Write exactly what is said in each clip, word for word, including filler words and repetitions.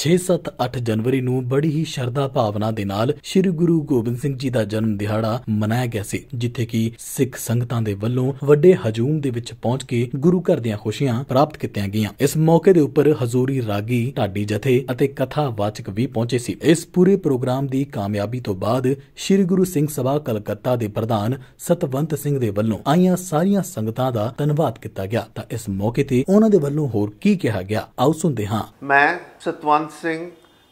छे सत्त अठ जनवरी नूं बड़ी ही श्रद्धा भावना दे नाल श्री गुरु गोबिंद सिंह जी दा जन्म दिहाड़ा मनाया गया सी, जिथे कि सिख संगतां दे वल्लों वड्डे हजूम दे विच पहुंच के गुरु घर दियां खुशियां प्राप्त कीतीआं गईआं। इस मौके दे उपर हजूरी रागी, ढाडी जथे अते कथावाचक भी पहुंचे सी। इस पूरे प्रोग्राम दी कामयाबी तो बाद श्री गुरु सिंह सभा कलकत्ता दे प्रधान सतवंत सिंह दे वल्लों आईआं सारीआं संगतां दा धन्नवाद कीता गया। तां इस मौके ते उहनां दे वल्लों होर की कहा गया, आओ सुनदे हां। मैं सतवंत सिंह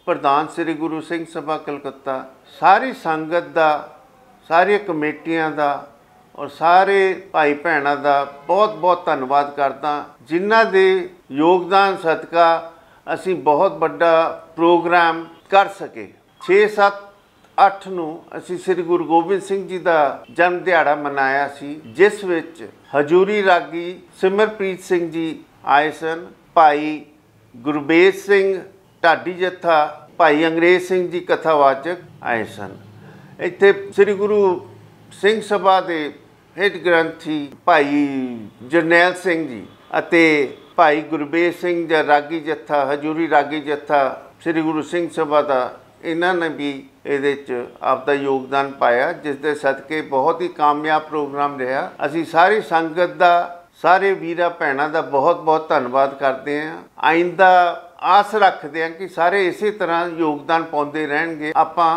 प्रधान श्री गुरु सिंह सभा कलकत्ता सारी संगत का, सारी कमेटियां का और सारे भाई भैन का बहुत बहुत धन्नवाद करदा, जिन्हां दे योगदान सदका असी बहुत बड़ा प्रोग्राम कर सके। छे सत्त अठ नूं असी श्री गुरु गोबिंद सिंह जी का जन्म दिहाड़ा मनाया सी, जिस विच हजूरी रागी सिमरप्रीत सिंह जी आए सन, भाई गुरबेस सिंह ढाडी जत्था, भाई अंगरेज़ सिंह जी कथावाचक आए सन। इत्थे श्री गुरु सिंह सभा के हेड ग्रंथी भाई जरनैल सिंह जी अते भाई गुरबेस सिंह ज रागी जत्था, हजूरी रागी जत्था श्री गुरु सिंह सभा का, इन्होंने भी ये आपका योगदान पाया, जिसके सदके बहुत ही कामयाब प्रोग्राम रहा। असी सारी संगत का, सारे वीरा भैनों का बहुत बहुत धन्नवाद करते हैं। आइंदा आस रखते हैं कि सारे इसी तरह योगदान पाते रहेंगे। आपां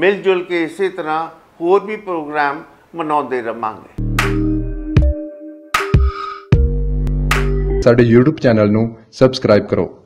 मिलजुल के इसी तरह होर भी प्रोग्राम मनाते रहांगे। साडे यूट्यूब चैनल नूं सबसक्राइब करो।